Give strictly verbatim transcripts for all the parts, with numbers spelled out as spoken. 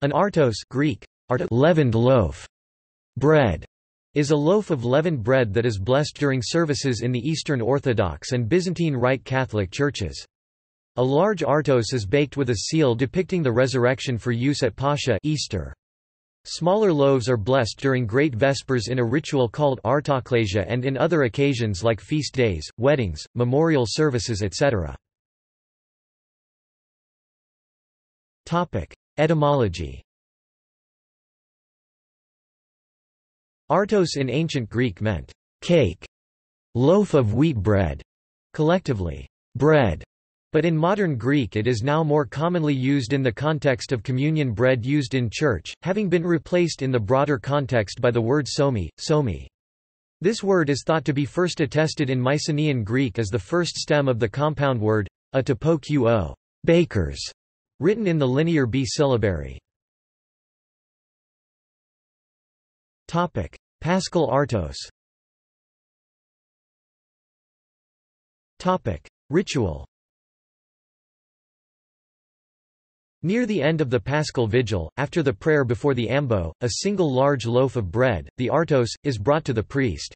An artos, Greek, arto, leavened loaf, bread, is a loaf of leavened bread that is blessed during services in the Eastern Orthodox and Byzantine Rite Catholic churches. A large artos is baked with a seal depicting the resurrection for use at Pascha, Easter. Smaller loaves are blessed during Great Vespers in a ritual called artoklasia and in other occasions like feast days, weddings, memorial services, et cetera. Topic: Etymology. Artos in ancient Greek meant cake, loaf of wheat bread, collectively bread, but in modern Greek it is now more commonly used in the context of communion bread used in church, having been replaced in the broader context by the word somi, somi. This word is thought to be first attested in Mycenaean Greek as the first stem of the compound word atopoquo, bakers, written in the linear B syllabary. Topic: Paschal artos. Topic: Ritual. Near the end of the Paschal vigil, after the prayer before the ambo, a single large loaf of bread, the artos, is brought to the priest.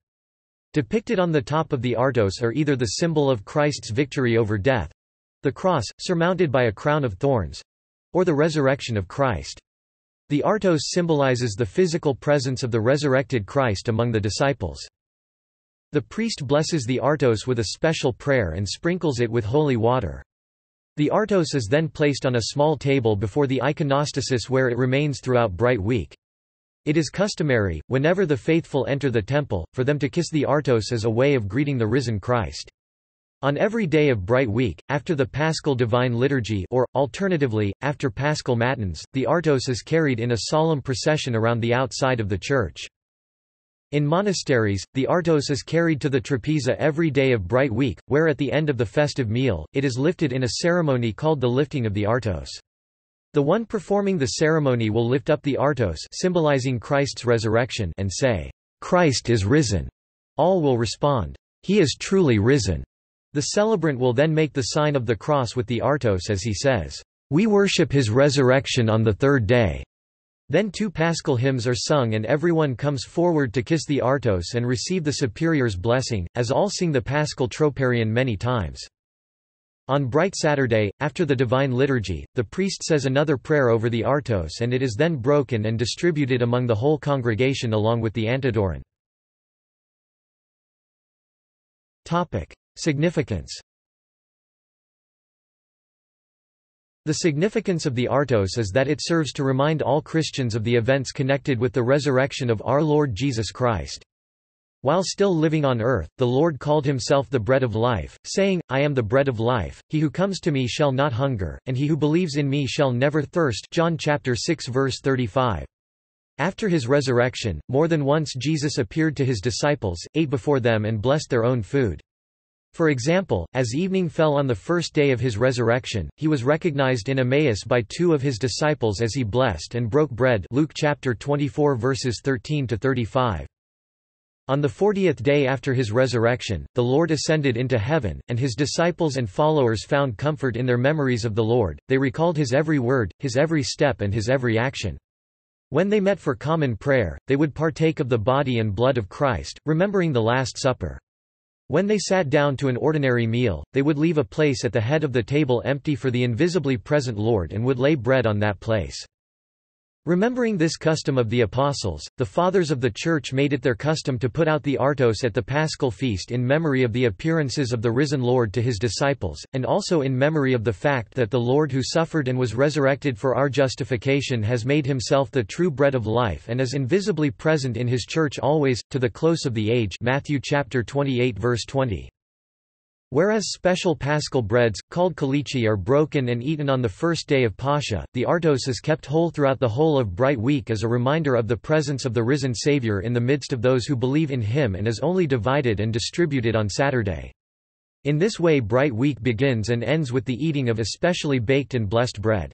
Depicted on the top of the artos are either the symbol of Christ's victory over death, the cross, surmounted by a crown of thorns, or the resurrection of Christ. The artos symbolizes the physical presence of the resurrected Christ among the disciples. The priest blesses the artos with a special prayer and sprinkles it with holy water. The artos is then placed on a small table before the iconostasis where it remains throughout Bright Week. It is customary, whenever the faithful enter the temple, for them to kiss the artos as a way of greeting the risen Christ. On every day of Bright Week, after the Paschal Divine Liturgy or, alternatively, after Paschal Matins, the artos is carried in a solemn procession around the outside of the church. In monasteries, the artos is carried to the trapeza every day of Bright Week, where at the end of the festive meal, it is lifted in a ceremony called the lifting of the artos. The one performing the ceremony will lift up the artos, symbolizing Christ's resurrection, and say, "Christ is risen." All will respond, "He is truly risen." The celebrant will then make the sign of the cross with the artos as he says, "We worship his resurrection on the third day." Then two paschal hymns are sung and everyone comes forward to kiss the artos and receive the superior's blessing, as all sing the paschal troparion many times. On Bright Saturday, after the Divine Liturgy, the priest says another prayer over the artos and it is then broken and distributed among the whole congregation along with the antidoron. Significance. The significance of the artos is that it serves to remind all Christians of the events connected with the resurrection of our Lord Jesus Christ. While still living on earth, the Lord called himself the bread of life, saying, "I am the bread of life, he who comes to me shall not hunger, and he who believes in me shall never thirst." John chapter six verse thirty-five. After his resurrection, more than once Jesus appeared to his disciples, ate before them and blessed their own food. For example, as evening fell on the first day of his resurrection, he was recognized in Emmaus by two of his disciples as he blessed and broke bread. Luke chapter twenty-four verses thirteen to thirty-five. On the fortieth day after his resurrection, the Lord ascended into heaven, and his disciples and followers found comfort in their memories of the Lord. They recalled his every word, his every step, and his every action. When they met for common prayer, they would partake of the body and blood of Christ, remembering the Last Supper. When they sat down to an ordinary meal, they would leave a place at the head of the table empty for the invisibly present Lord and would lay bread on that place. Remembering this custom of the apostles, the fathers of the church made it their custom to put out the artos at the Paschal feast in memory of the appearances of the risen Lord to his disciples, and also in memory of the fact that the Lord who suffered and was resurrected for our justification has made himself the true bread of life and is invisibly present in his church always, to the close of the age. Matthew chapter twenty-eight verse twenty. Whereas special paschal breads, called kulichi, are broken and eaten on the first day of Pascha, the artos is kept whole throughout the whole of Bright Week as a reminder of the presence of the risen Savior in the midst of those who believe in him, and is only divided and distributed on Saturday. In this way Bright Week begins and ends with the eating of especially baked and blessed bread.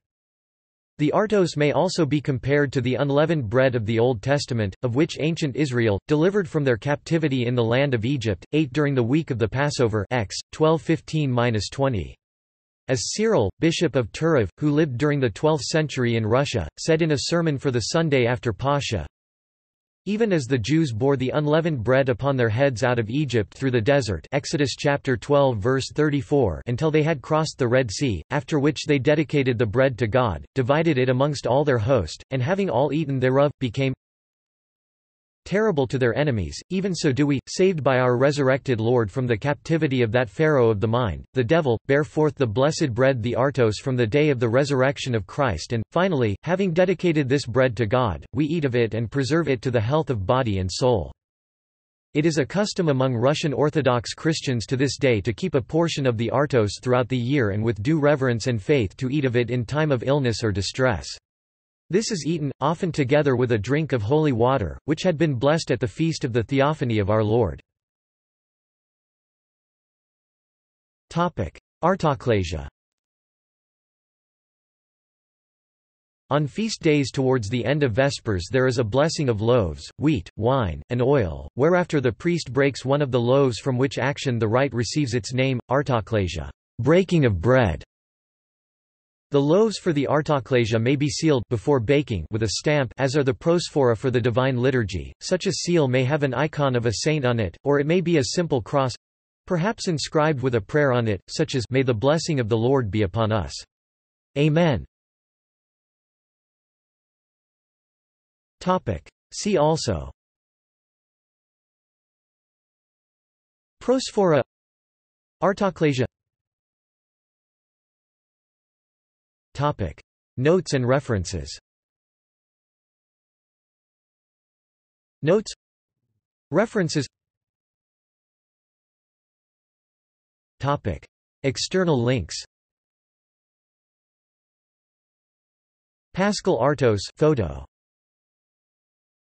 The artos may also be compared to the unleavened bread of the Old Testament, of which ancient Israel, delivered from their captivity in the land of Egypt, ate during the week of the Passover. Acts twelve fifteen to twenty. As Cyril, bishop of Turev, who lived during the twelfth century in Russia, said in a sermon for the Sunday after Pascha, "Even as the Jews bore the unleavened bread upon their heads out of Egypt through the desert, Exodus chapter twelve verse thirty-four, until they had crossed the Red Sea, after which they dedicated the bread to God, divided it amongst all their host, and having all eaten thereof, became terrible to their enemies, even so do we, saved by our resurrected Lord from the captivity of that Pharaoh of the mind, the devil, bear forth the blessed bread the artos from the day of the resurrection of Christ and, finally, having dedicated this bread to God, we eat of it and preserve it to the health of body and soul." It is a custom among Russian Orthodox Christians to this day to keep a portion of the artos throughout the year and with due reverence and faith to eat of it in time of illness or distress. This is eaten, often together with a drink of holy water, which had been blessed at the feast of the Theophany of our Lord. Artoklasia. On feast days towards the end of Vespers there is a blessing of loaves, wheat, wine, and oil, whereafter the priest breaks one of the loaves from which action the rite receives its name, artoklasia, breaking of bread. The loaves for the artoklasia may be sealed before baking with a stamp, as are the prosphora for the divine liturgy. Such a seal may have an icon of a saint on it, or it may be a simple cross, perhaps inscribed with a prayer on it, such as, "May the blessing of the Lord be upon us. Amen." See also: Prosphora, Artoklasia. Topic. Notes and references. Notes. References. Topic. External links. Paschal Artos photo.